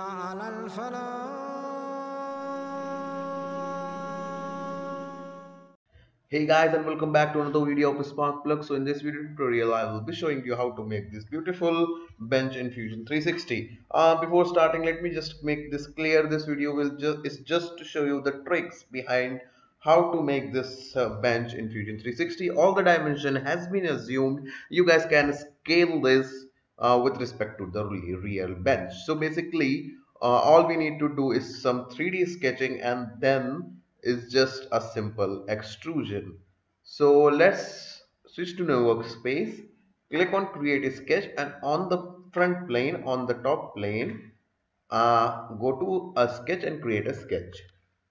على الفلاح. Hey guys, and welcome back to another video of Spark Plug. So in this video tutorial I will be showing you how to make this beautiful bench in Fusion 360. Before starting, let me just make this clear. This video is just to show you the tricks behind how to make this bench in Fusion 360. All the dimension has been assumed. You guys can scale this with respect to the real bench. So basically all we need to do is some 3D sketching, and then is just a simple extrusion. So let's switch to new workspace, click on create a sketch, and on the front plane, on the top plane, go to a sketch and create a sketch.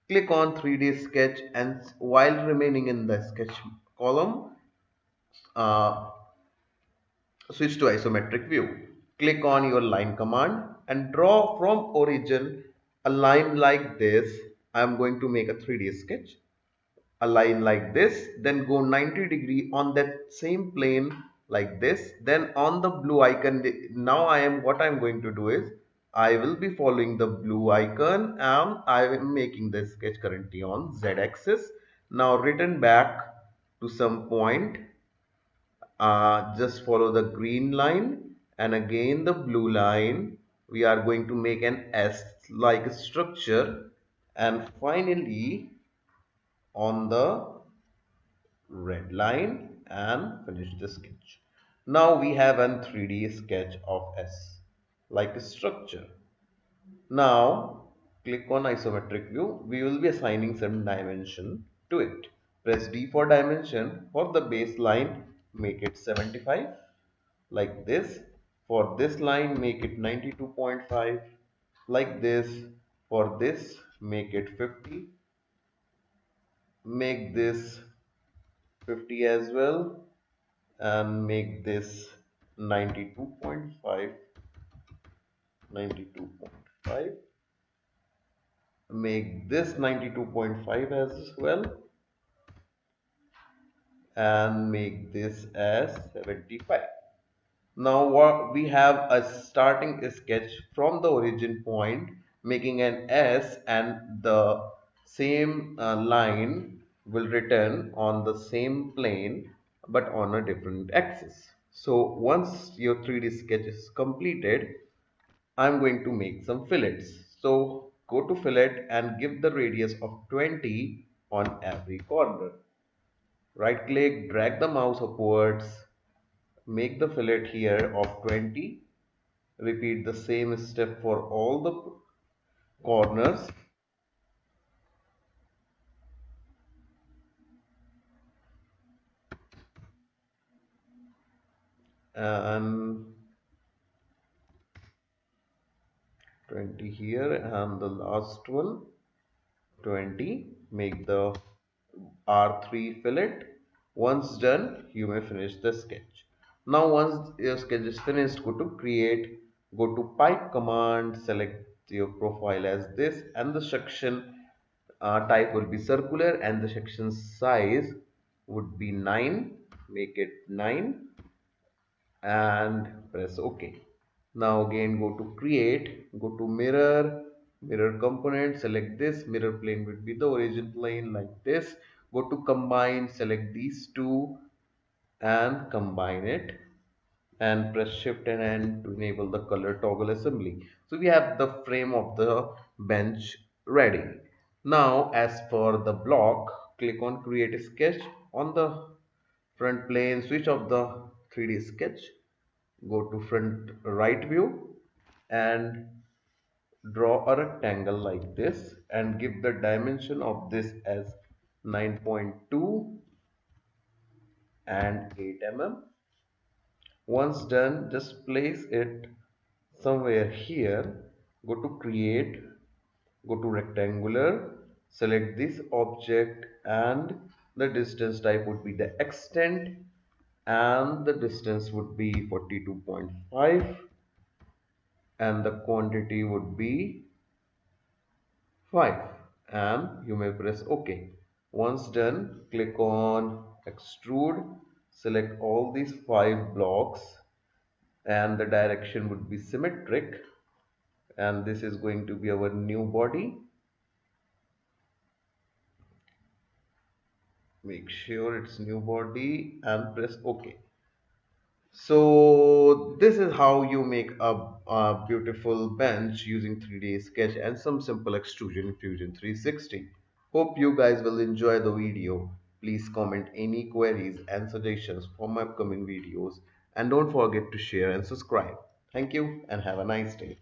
Click on 3D sketch, and while remaining in the sketch column, switch to isometric view. Click on your line command and draw from origin a line like this. I am going to make a 3D sketch, a line like this, then go 90 degree on that same plane like this. Then on the blue icon, now what I am going to do is I will be following the blue icon, and I am making the sketch currently on Z axis. Now return back to some point. Just follow the green line and again the blue line. We are going to make an S-like structure, and finally on the red line, and finish the sketch. Now we have a 3D sketch of S-like structure. Now click on isometric view. We will be assigning some dimension to it. Press D for dimension. For the baseline, make it 75 like this. For this line, make it 92.5 like this. For this, make it 50. Make this 50 as well, and make this 92.5. Make this 92.5 as well, and make this as 75. Now what we have a starting sketch from the origin point, making an S, and the same line will return on the same plane but on a different axis. So once your 3D sketch is completed, I'm going to make some fillets. So go to fillet and give the radius of 20 on every corner. Right click, drag the mouse upwards, make the fillet here of 20. Repeat the same step for all the corners. And 20 here, and the last one 20. Make the R3 fillet. Once done, you may finish the sketch. Now once your sketch is finished, go to create, go to pipe command, select your profile as this, and the section type will be circular, and the section size would be 9. Make it 9 and press OK. Now again go to create, go to mirror, mirror component, select this, mirror plane would be the origin plane like this. Go to combine, select these two and combine it, and press shift and N to enable the color toggle assembly. So we have the frame of the bench ready. Now as for the block, click on create a sketch. On the front plane, switch off the 3D sketch, go to front right view and draw a rectangle like this, and give the dimension of this as 9.2 and 8 mm. Once done, just place it somewhere here. Go to create, go to rectangular, select this object, and the distance type would be the extent, and the distance would be 42.5, and the quantity would be 5, and you may press OK. Once done, click on extrude, select all these 5 blocks, and the direction would be symmetric, and this is going to be our new body. Make sure it's new body and press OK. So this is how you make a beautiful bench using 3D sketch and some simple extrusion in Fusion 360. Hope you guys will enjoy the video. Please comment any queries and suggestions for my upcoming videos, and don't forget to share and subscribe. Thank you and have a nice day.